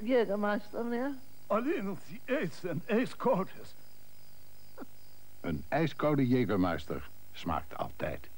Jägermeister, meneer? Alleen als hij ijs en ijskoud is. Een ijskoude Jägermeister smaakt altijd.